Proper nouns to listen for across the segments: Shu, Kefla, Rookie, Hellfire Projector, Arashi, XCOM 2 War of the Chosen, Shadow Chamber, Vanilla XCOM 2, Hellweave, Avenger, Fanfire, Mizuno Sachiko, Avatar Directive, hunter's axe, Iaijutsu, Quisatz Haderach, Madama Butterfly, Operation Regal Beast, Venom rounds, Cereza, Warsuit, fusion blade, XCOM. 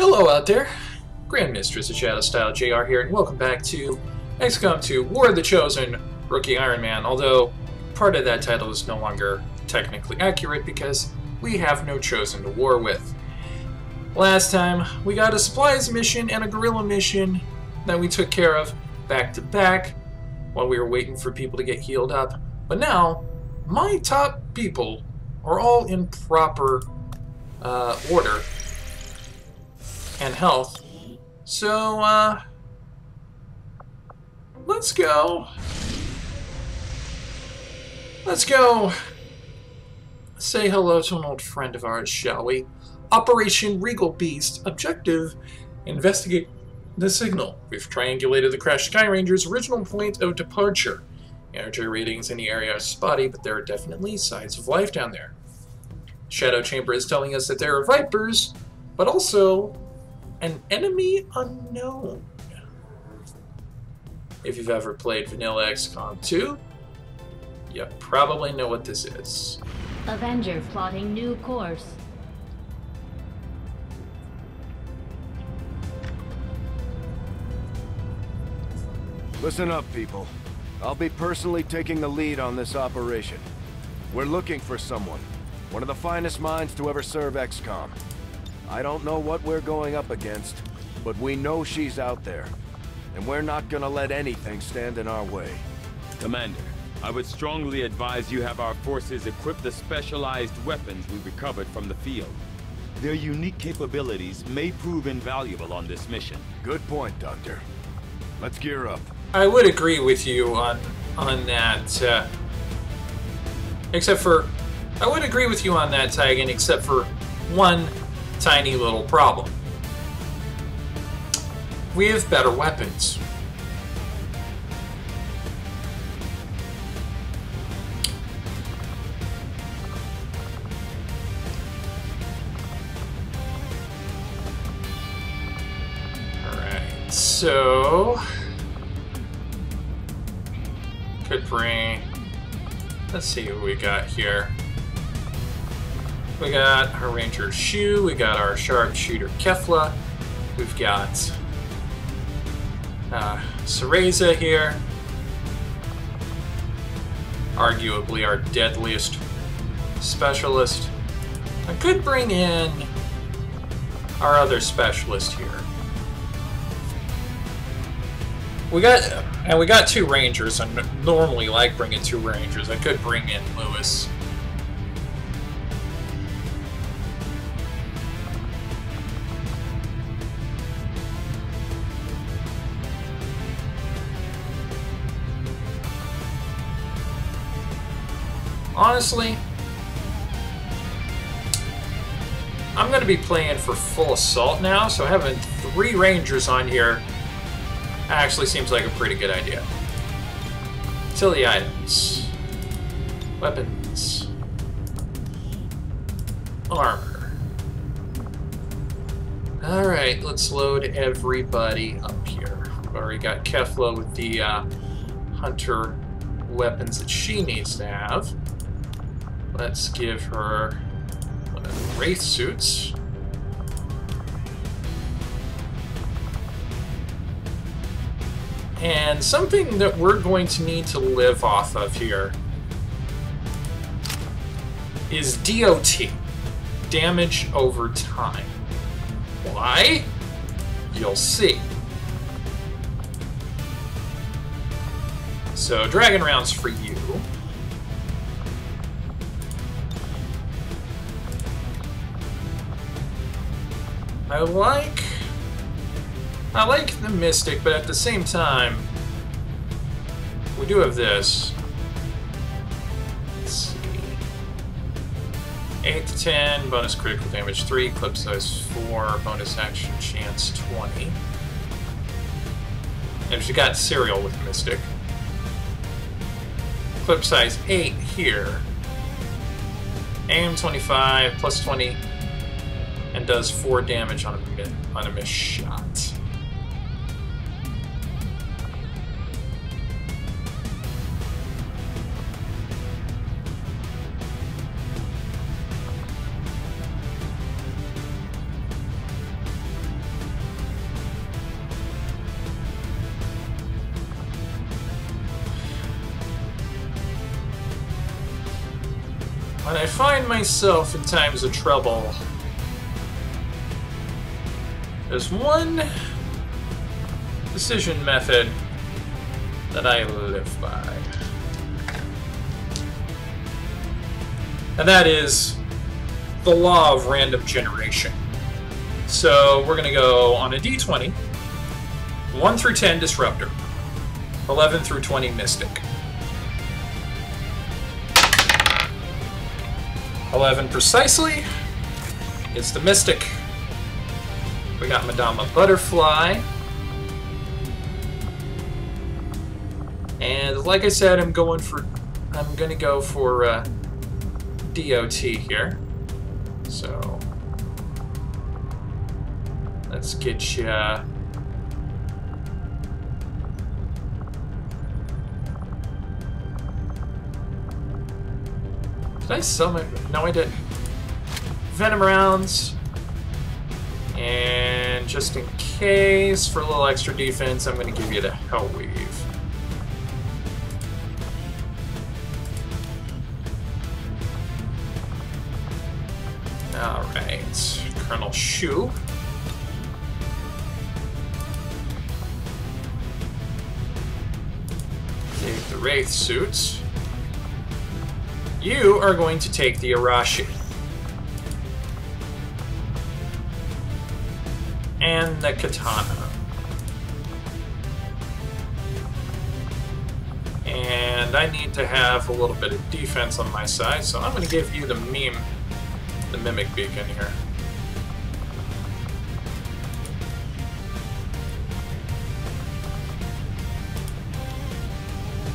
Hello out there, Grand Mistress of Shadow Style, JR here, and welcome back to XCOM 2 War of the Chosen, Rookie Iron Man, although part of that title is no longer technically accurate because we have no Chosen to war with. Last time, we got a supplies mission and a guerrilla mission that we took care of back to back while we were waiting for people to get healed up, but now, my top people are all in proper order and health, so let's go say hello to an old friend of ours, shall we? Operation Regal Beast. Objective: investigate the signal. We've triangulated the crashed Sky Ranger's original point of departure. Energy readings in the area are spotty, but there are definitely signs of life down there. Shadow Chamber is telling us that there are Vipers, but also an enemy unknown. If you've ever played Vanilla XCOM 2, you probably know what this is. Avenger plotting new course. Listen up, people. I'll be personally taking the lead on this operation. We're looking for someone. One of the finest minds to ever serve XCOM. I don't know what we're going up against, but we know she's out there. And we're not gonna let anything stand in our way. Commander, I would strongly advise you have our forces equip the specialized weapons we recovered from the field. Their unique capabilities may prove invaluable on this mission. Good point, Doctor. Let's gear up. I would agree with you on that, except for... I would agree with you on that, Tigan, except for one tiny little problem. We have better weapons. Alright, so... could bring... let's see what we got here. We got our Ranger Shu, we got our Sharpshooter Kefla, we've got Cereza here. Arguably our deadliest specialist. I could bring in our other specialist here. We got two Rangers. I normally like bringing two Rangers. I could bring in Lewis. Honestly, I'm going to be playing for full assault now, so having three Rangers on here actually seems like a pretty good idea. Utility items, weapons, armor. Alright, let's load everybody up here. We've already got Kefla with the hunter weapons that she needs to have. Let's give her one of the Wraith Suits. And something that we're going to need to live off of here is DOT. Damage over time. Why? You'll see. So, Dragon Rounds for you. I like the Mystic, but at the same time, we do have this. Let's see. 8 to 10, bonus critical damage 3, clip size 4, bonus action chance 20. And she got cereal with Mystic. Clip size 8 here. Aim 25, plus 20. And does 4 damage on a missed shot. When I find myself in times of trouble, there's one decision method that I live by. And that is the law of random generation. So we're gonna go on a d20, 1 through 10 Disruptor, 11 through 20 Mystic. 11 precisely. It's the Mystic. We got Madama Butterfly. And like I said, I'm gonna go for DOT here. So let's get you. Did I sell my... No, I didn't. Venom rounds. And just in case, for a little extra defense, I'm going to give you the Hellweave. Alright. Colonel Shu. Take the Wraith Suits. You are going to take the Arashi. And the Katana. And I need to have a little bit of defense on my side, so I'm going to give you the meme, the Mimic Beacon here.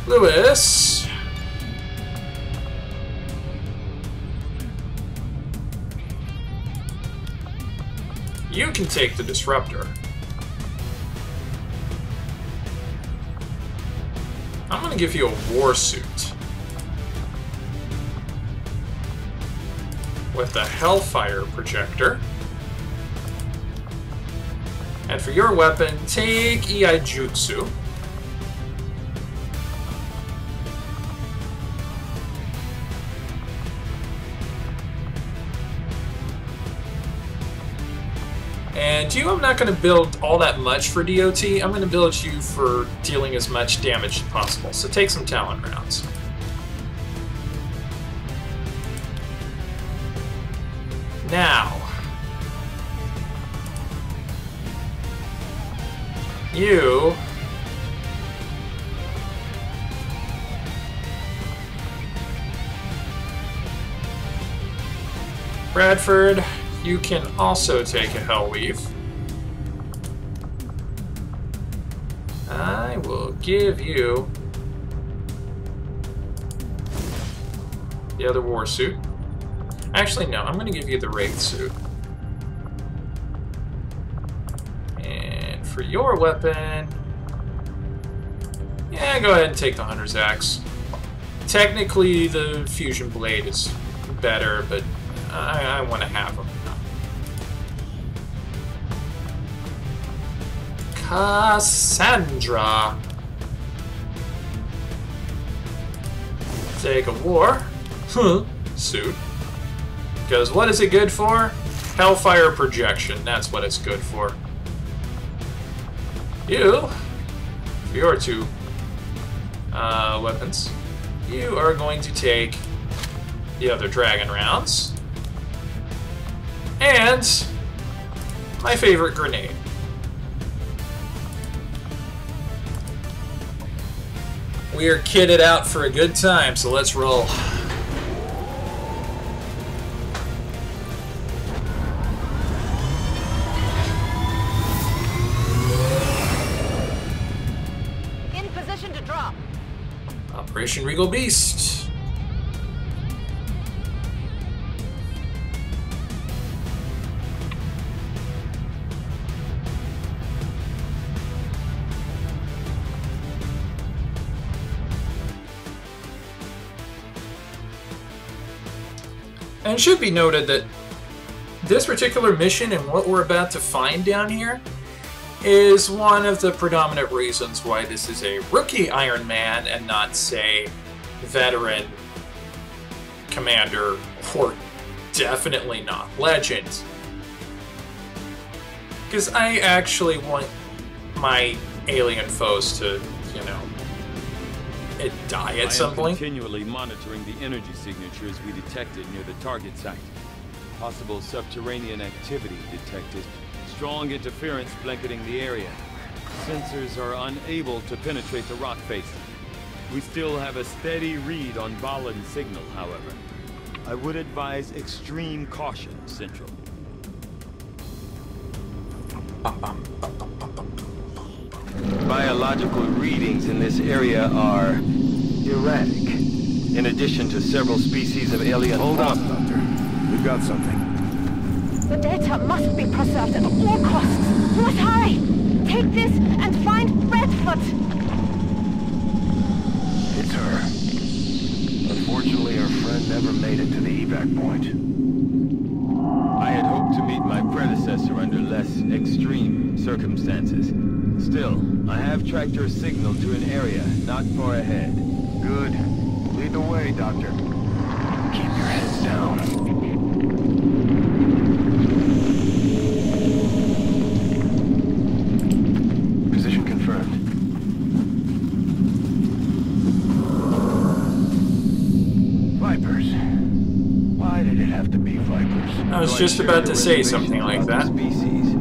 Lewis. You can take the Disruptor. I'm going to give you a Warsuit. With the Hellfire Projector. And for your weapon, take Iaijutsu. And you, I'm not going to build all that much for DOT. I'm going to build you for dealing as much damage as possible. So take some talent rounds. Now, you Bradford. You can also take a Hellweave. I will give you the other Warsuit. Actually, no, I'm going to give you the Wraith Suit. And for your weapon, yeah, go ahead and take the Hunter's Axe. Technically, the fusion blade is better, but I want to have them. Cassandra. Take a war suit. Because what is it good for? Hellfire projection. That's what it's good for. You, for your two weapons, you are going to take the other Dragon Rounds. And my favorite grenade. We are kitted out for a good time, so let's roll. In position to drop. Operation Regal Beast. And it should be noted that this particular mission and what we're about to find down here is one of the predominant reasons why this is a rookie Iron Man and not, say, veteran commander, or definitely not legend. Because I actually want my alien foes to, you know, die at some point. Continually monitoring the energy signatures we detected near the target site. Possible subterranean activity detected. Strong interference blanketing the area. Sensors are unable to penetrate the rock face. We still have a steady read on Vahlen's signal, however. I would advise extreme caution, Central. Biological readings in this area are erratic. In addition to several species of alien... Hold on, Doctor. We've got something. The data must be preserved at all costs. Let's hurry! Take this and find Redfoot! It's her. Unfortunately, our friend never made it to the evac point. I had hoped to meet my predecessor under less extreme circumstances. Still, I have tracked her signal to an area not far ahead. Good. Lead the way, Doctor. Keep your heads down. I was just about to say something like that. Species.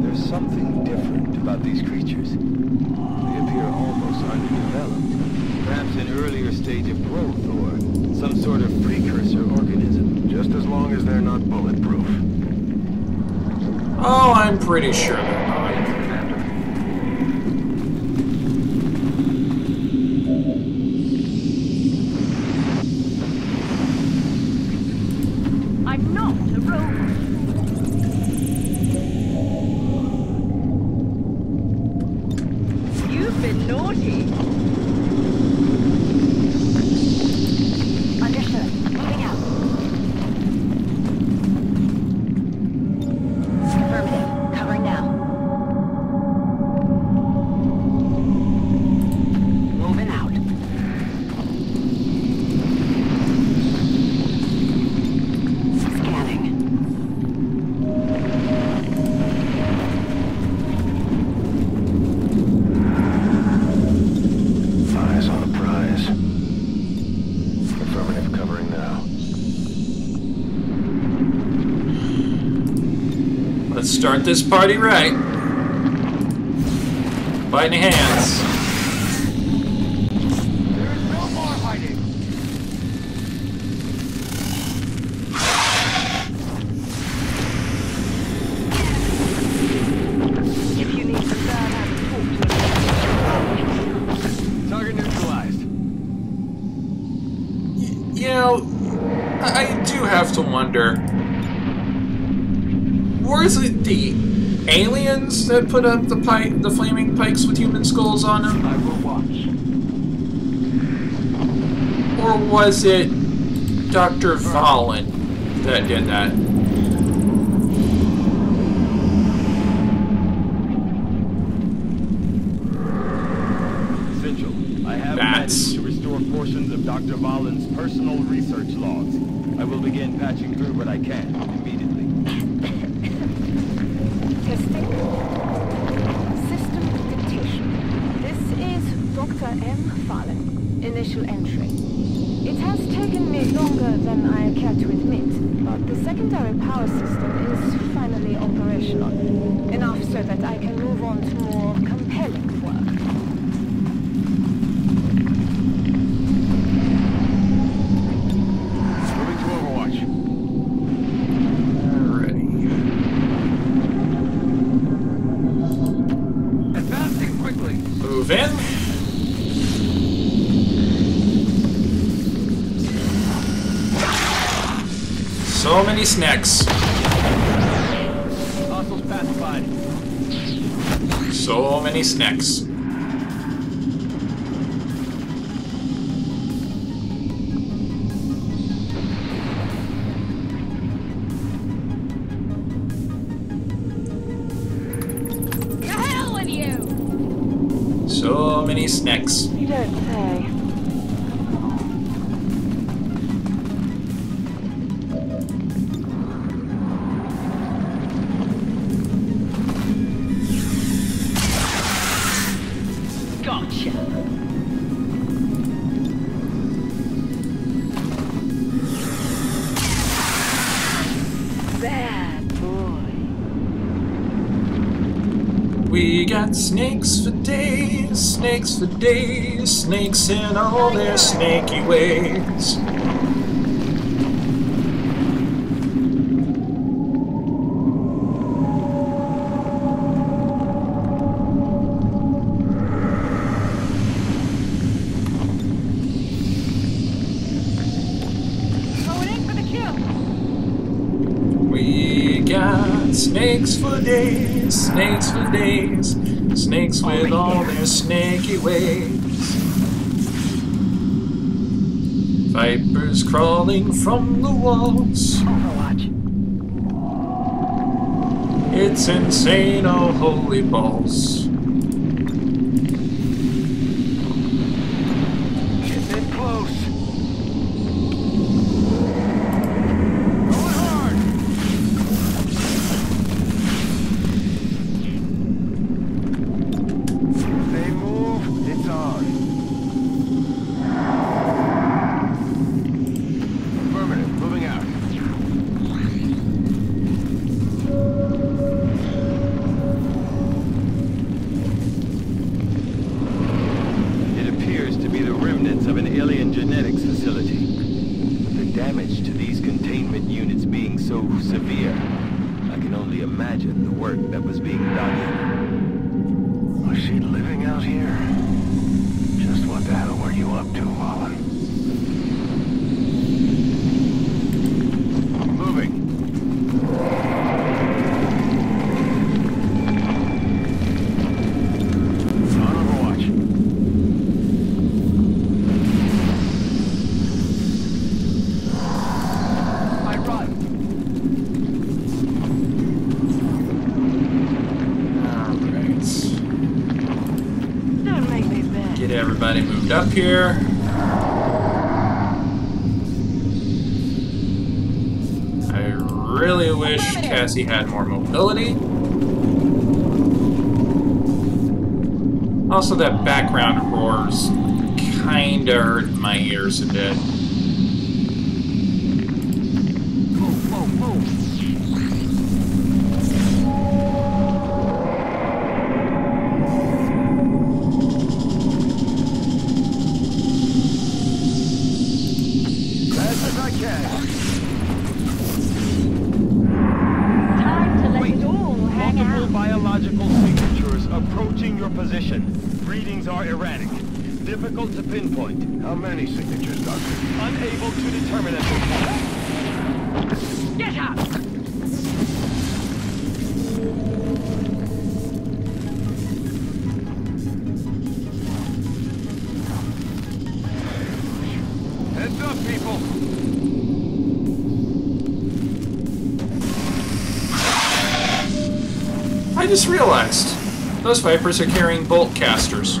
There's something different about these creatures. They appear almost underdeveloped. Perhaps an earlier stage of growth or some sort of precursor organism. Just as long as they're not bulletproof. Oh, I'm pretty sure they're not. Start this party right. Biting hands. There is no more hiding. If you need to talk to target neutralized. You know, I do have to wonder. Or is it the aliens that put up the flaming pikes with human skulls on them? I will watch. Or was it Dr. Vahlen that did that? Central, I have managed to restore portions of Dr. Vahlen's personal research logs. I will begin patching through what I can immediately. M. Vahlen, initial entry. It has taken me longer than I care to admit, but the secondary power system is finally operational. Enough so that I can move on to more compelling work. Moving to Overwatch. Alrighty. Advancing quickly. Move in. So many snacks. So many snacks. The hell with you! So many snacks. You don't say. We got snakes for days, snakes for days, snakes in all their snaky ways. Snakes for days, snakes for days, snakes with all their snaky ways. Vipers crawling from the walls. Overwatch. It's insane, oh holy balls. Up here. I really wish Cassie had more mobility. Also, that background roars kinda hurt my ears a bit. I just realized those Vipers are carrying bolt casters. I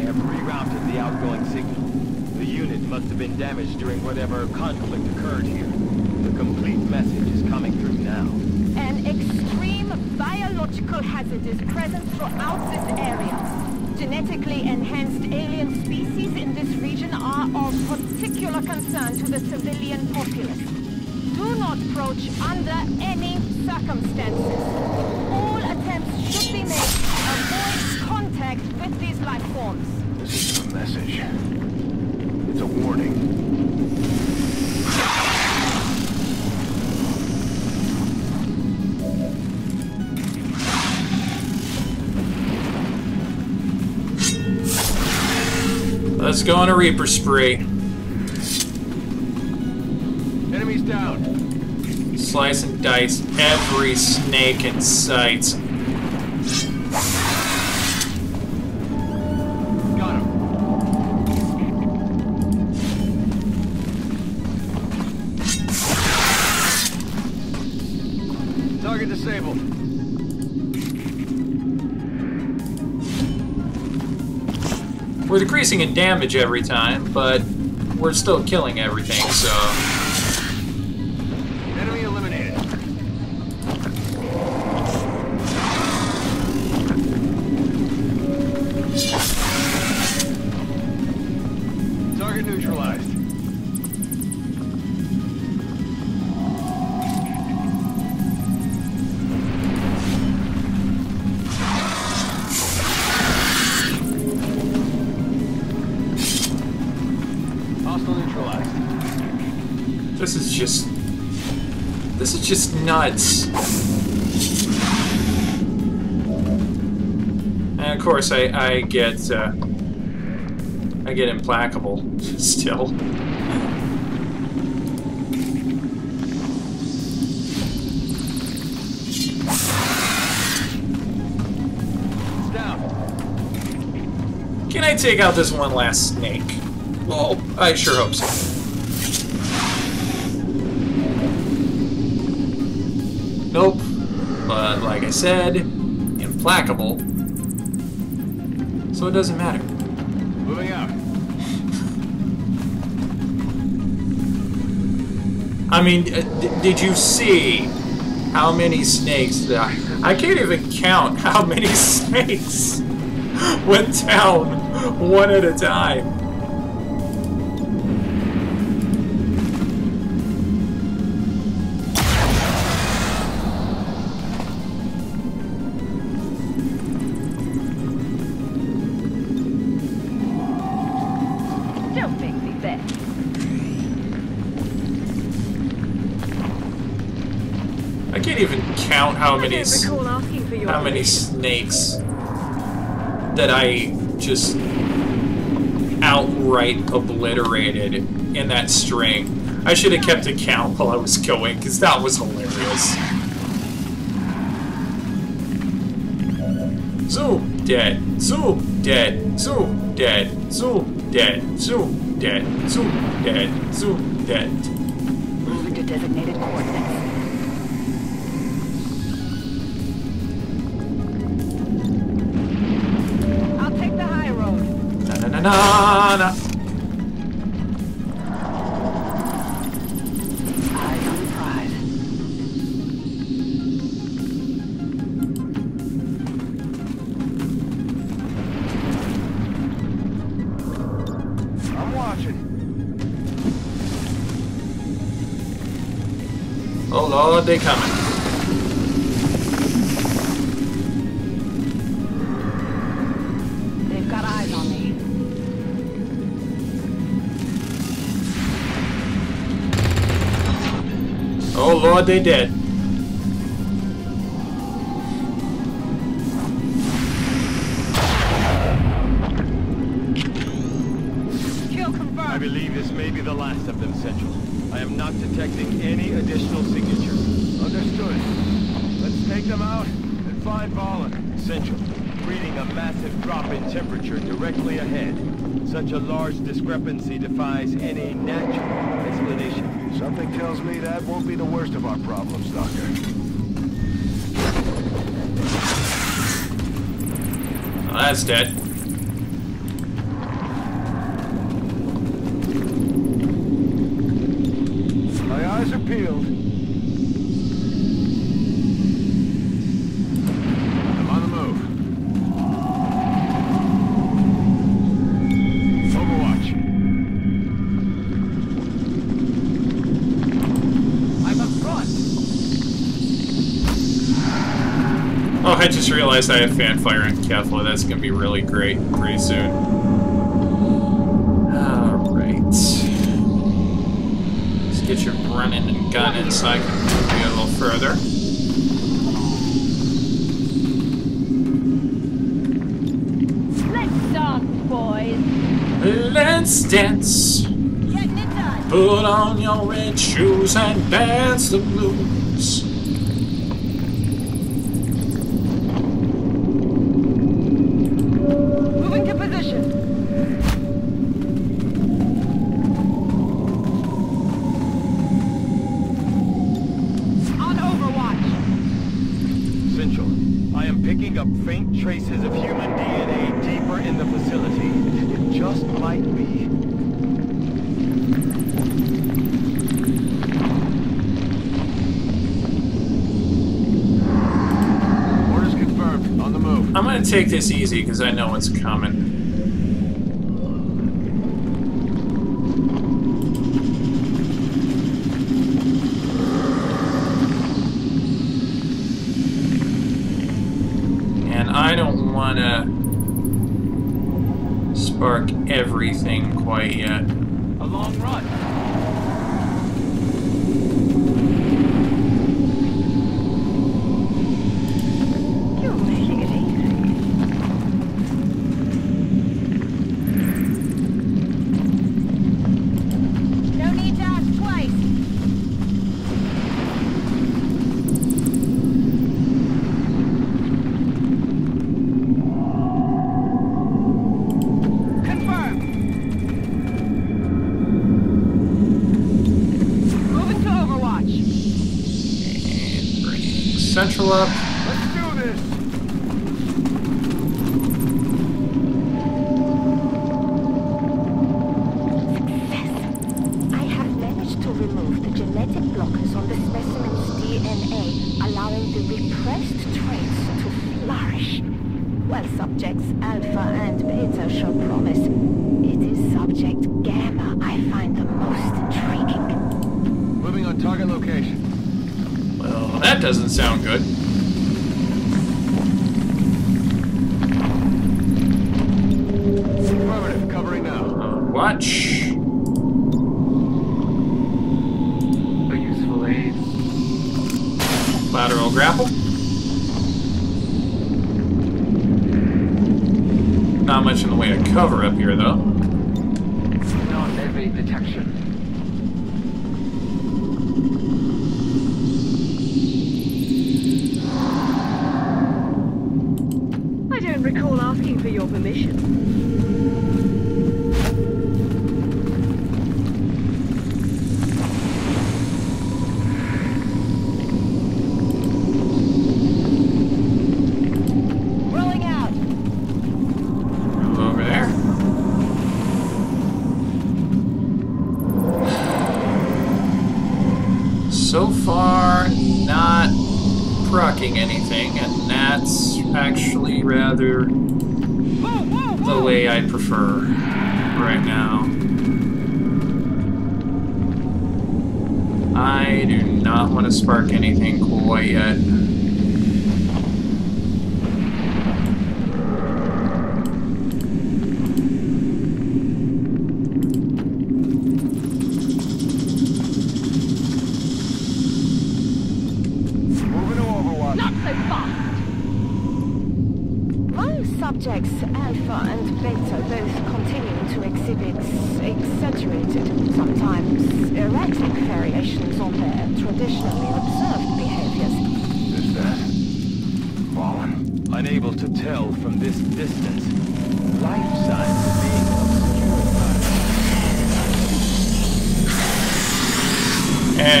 have rerouted the outgoing signal. The unit must have been damaged during whatever conflict occurred here. The complete message is coming through now. An extreme biological hazard is present throughout this area. Genetically enhanced alien species in this region are of particular concern to the civilian populace. Do not approach under any circumstances. All attempts should be made to avoid contact with these life forms. This is a message. It's a warning. Let's go on a Reaper spree. Enemies down. Slice and dice every snake in sight. Got him. Target disabled. We're decreasing in damage every time, but we're still killing everything, so... Enemy eliminated. This is just nuts. And of course, I get implacable still. Can I take out this one last snake? Oh, I sure hope so. Nope. But like I said, implacable. So it doesn't matter. Moving out. I mean, did you see how many snakes there are? I can't even count how many snakes went down one at a time. How many snakes that I just outright obliterated in that string. I should have kept a count while I was going, because that was hilarious. Zoom, dead, zoom, dead, zoom, dead, zoom, dead, zoom, dead, zoom, dead, zoom, dead. Moving to designated coordinates. Na, na. I'm watching. Oh Lord, they coming. Oh Lord, they did. Kill confirmed. I believe this may be the last of them, Central. I am not detecting any additional signatures. Understood. Let's take them out and find Vahlen. Central, reading a massive drop in temperature directly ahead. Such a large discrepancy defies any natural explanation. Something tells me that won't be the worst of our problems, Doctor. Oh, that's dead. My eyes are peeled. I'm on the move. Overwatch. Oh, I just realized I have fanfire on Kefla. That's gonna be really great pretty soon. Alright. Let's get your running and gunning so I can move you a little further. Let's dance, boys! Let's dance! Getting it done. Put on your red shoes and dance the blues. Traces of human DNA deeper in the facility. It just might be. Orders confirmed. On the move. I'm gonna take this easy because I know what's coming. Spark everything quite yet. A long run. Central up. Let's do this. Success. I have managed to remove the genetic blockers on the specimen's DNA, allowing the repressed traits to flourish. While subjects Alpha and Beta show promise, it is subject Gamma I find the most intriguing. Moving on target location. Well, that doesn't sound good. Affirmative, covering now. Watch. A useful aid. Lateral grapple. Not much in the way of cover up here, though. Non-evade detection. Recall asking for your permission. Rolling out. Roll over there. So far, not procking anything, and that's actually rather the way I prefer right now. I do not want to spark anything quite yet.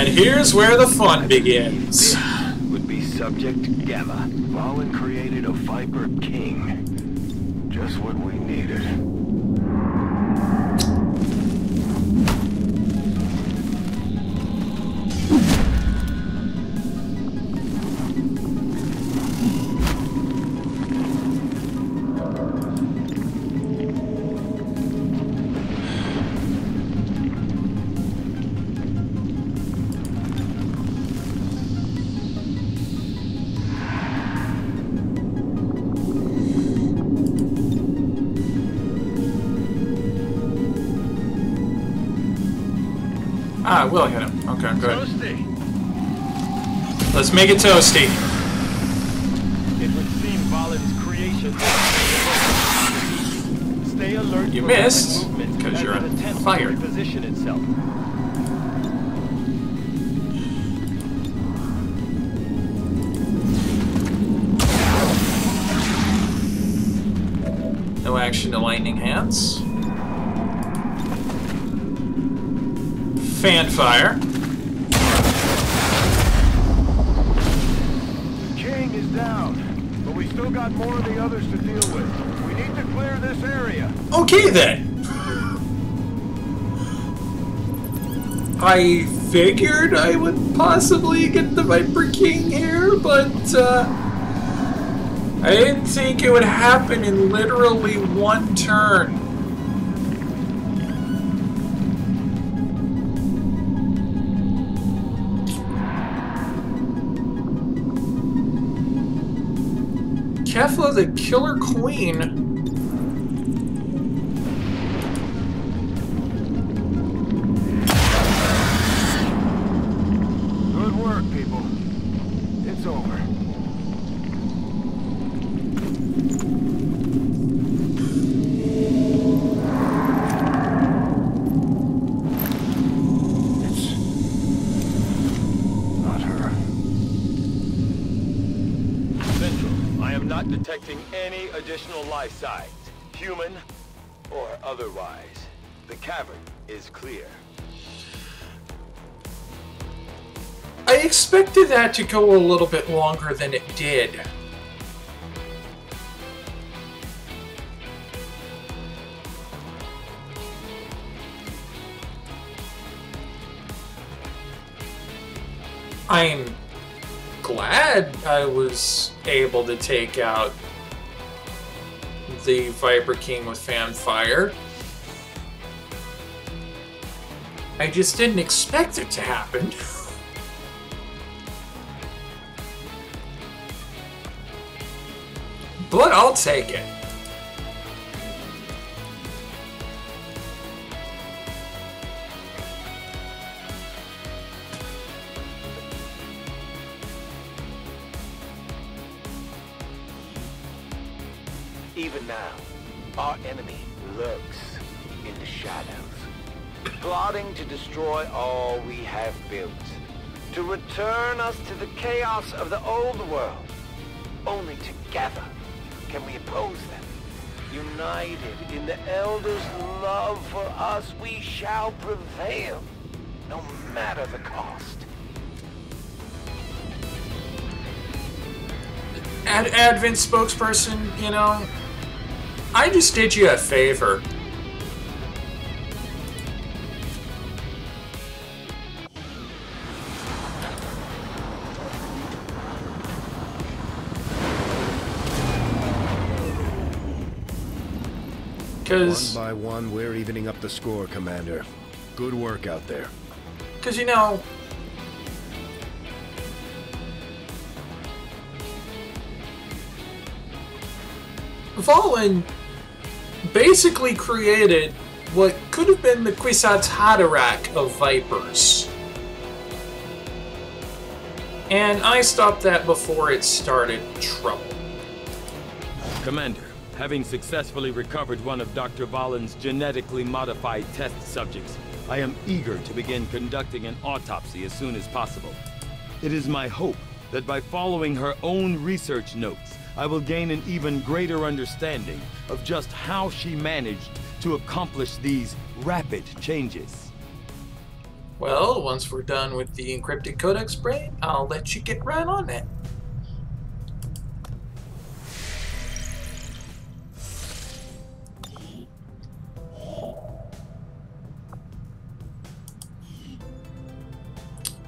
Here's where the fun begins. This would be Subject Gamma. Vahlen created a Viper King. Just what we needed. Ah, I will hit him. Okay, good. Toasty. Let's make it toasty. It would seem Vahlen's creation. Stay alert. You missed because you're on fire. Position itself. No action to lightning hands. Fan fire. The king is down, but we still got more of the others to deal with. We need to clear this area. Okay then. I figured I would possibly get the Viper King here, but I didn't think it would happen in literally one turn. Kefla the Killer Queen. Good work, people. It's over. Detecting any additional life signs, human or otherwise. The cavern is clear. I expected that to go a little bit longer than it did. I'm glad I was able to take out the Viper King with Fanfire. I just didn't expect it to happen. But I'll take it. Even now, our enemy lurks in the shadows, plotting to destroy all we have built, to return us to the chaos of the old world. Only together can we oppose them. United in the Elder's love for us, we shall prevail, no matter the cost. Advent spokesperson, you know, I just did you a favor. One by one, we're evening up the score, Commander. Good work out there. Because, you know, Vahlen basically created what could have been the Quisatz Haderach of Vipers. And I stopped that before it started trouble. Commander, having successfully recovered one of Dr. Vahlen's genetically modified test subjects, I am eager to begin conducting an autopsy as soon as possible. It is my hope that by following her own research notes, I will gain an even greater understanding of just how she managed to accomplish these rapid changes. Well, once we're done with the encrypted codex brain, I'll let you get right on it.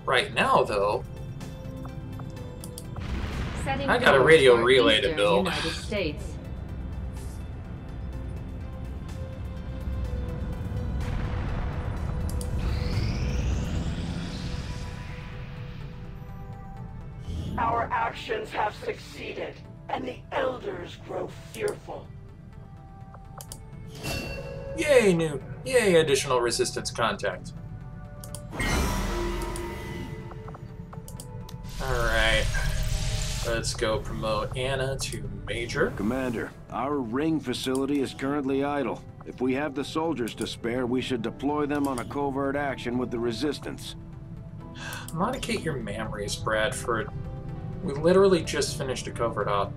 Right now, though, I got a radio relay to build. Our actions have succeeded, and the Elders grow fearful. Yay, new. Yay, additional resistance contact. Alright. Let's go promote Anna to Major. Commander, our ring facility is currently idle. If we have the soldiers to spare, we should deploy them on a covert action with the resistance. Modicate your memories, Bradford. We literally just finished a covert op.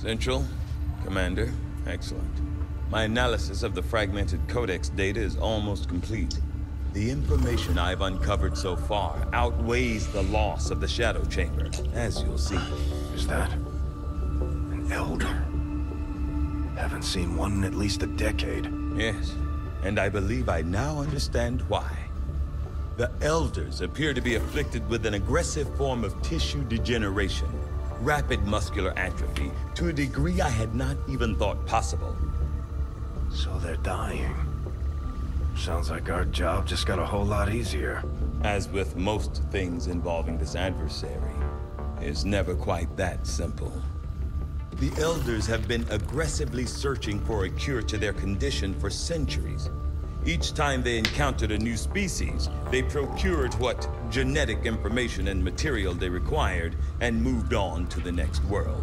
Central, Commander, excellent. My analysis of the fragmented codex data is almost complete. The information I've uncovered so far outweighs the loss of the Shadow Chamber, as you'll see. Is that an Elder? Haven't seen one in at least a decade. Yes, and I believe I now understand why. The Elders appear to be afflicted with an aggressive form of tissue degeneration. Rapid muscular atrophy, to a degree I had not even thought possible. So they're dying. Sounds like our job just got a whole lot easier. As with most things involving this adversary, it's never quite that simple. The Elders have been aggressively searching for a cure to their condition for centuries. Each time they encountered a new species, they procured what genetic information and material they required and moved on to the next world.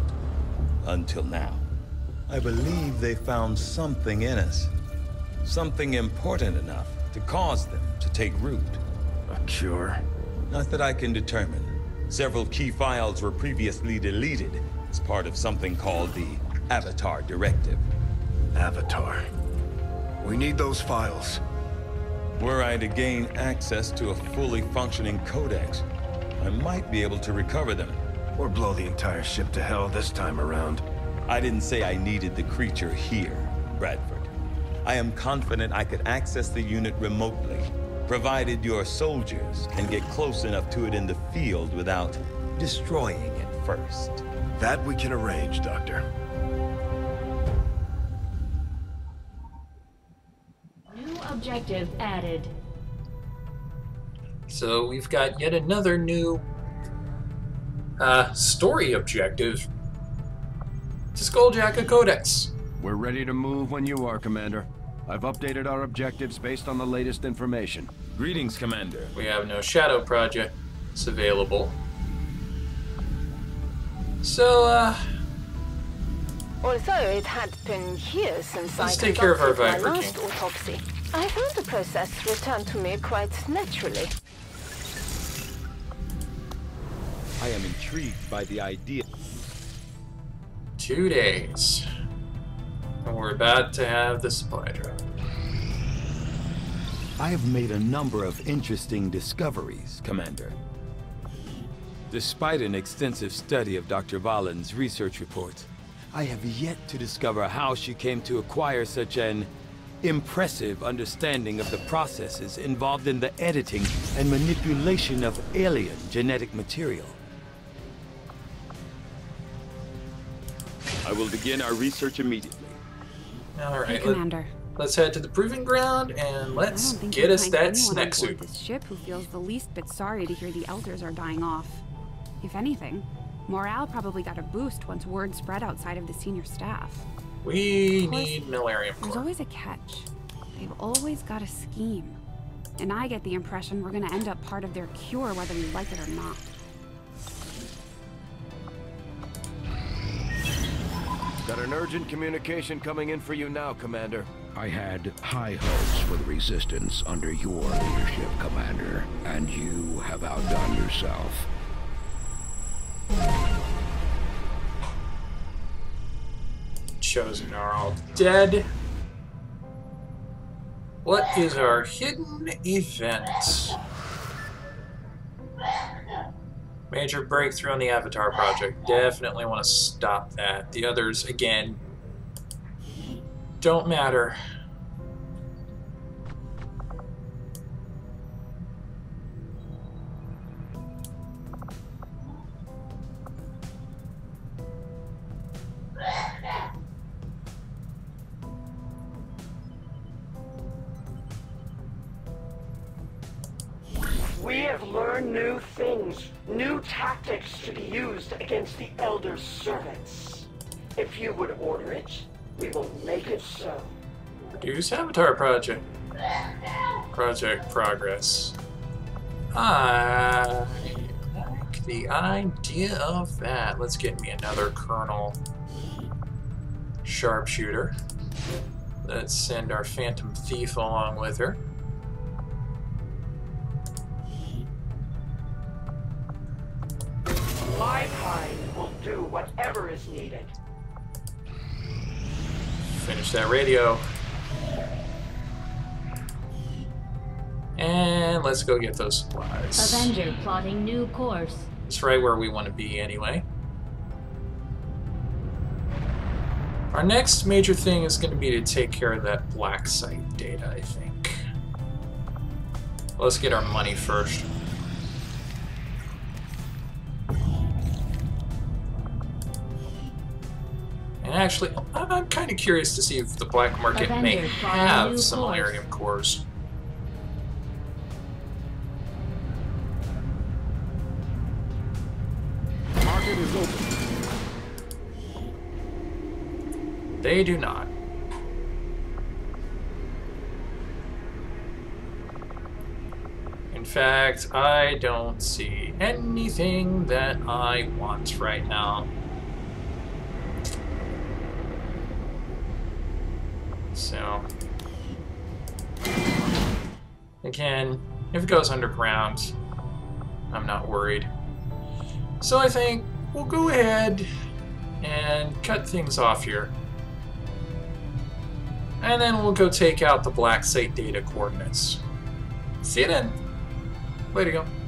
Until now. I believe they found something in us. Something important enough to cause them to take root. A cure? Not that I can determine. Several key files were previously deleted as part of something called the Avatar Directive. Avatar. We need those files. Were I to gain access to a fully functioning codex, I might be able to recover them. Or blow the entire ship to hell this time around. I didn't say I needed the creature here, Bradford. I am confident I could access the unit remotely, provided your soldiers can get close enough to it in the field without destroying it first. That we can arrange, Doctor. New objective added. So we've got yet another new story objective to Skulljack a Codex. We're ready to move when you are, Commander. I've updated our objectives based on the latest information. Greetings, Commander. We have no Shadow Project available. So, although it had been years since I conducted my last autopsy, I found the process returned to me quite naturally. I am intrigued by the idea. 2 days. And we're about to have the supply drop. I have made a number of interesting discoveries, Commander. Despite an extensive study of Dr. Vahlen's research report, I have yet to discover how she came to acquire such an impressive understanding of the processes involved in the editing and manipulation of alien genetic material. I will begin our research immediately. All right, Commander. Let's head to the proving ground and let's get us that snack soup. This ship who feels the least bit sorry to hear the elders are dying off. If anything, morale probably got a boost once word spread outside of the senior staff. We need Elerium. There's always a catch. They've always got a scheme, and I get the impression we're going to end up part of their cure, whether we like it or not. Got an urgent communication coming in for you now, Commander. I had high hopes for the Resistance under your leadership, Commander, and you have outdone yourself. Chosen are all dead. What is our hidden event? Major breakthrough on the Avatar Project. Definitely want to stop that. The others, again, don't matter. We have learned new things, new tactics to be used against the Elder's servants. If you would order it, we will make it so. Reduce Avatar Project. Project progress. I like the idea of that. Let's get me another Colonel Sharpshooter. Let's send our Phantom Thief along with her. My kind will do whatever is needed. Finish that radio. And let's go get those supplies. Avenger plotting new course. It's right where we want to be anyway. Our next major thing is going to be to take care of that black site data, I think. Let's get our money first. And actually, I'm kind of curious to see if the black market may have some Elerium cores. The market is open. They do not. In fact, I don't see anything that I want right now. So Again, if it goes underground, I'm not worried. So I think we'll go ahead and cut things off here. And then we'll go take out the black site data coordinates. See you then. Later, go.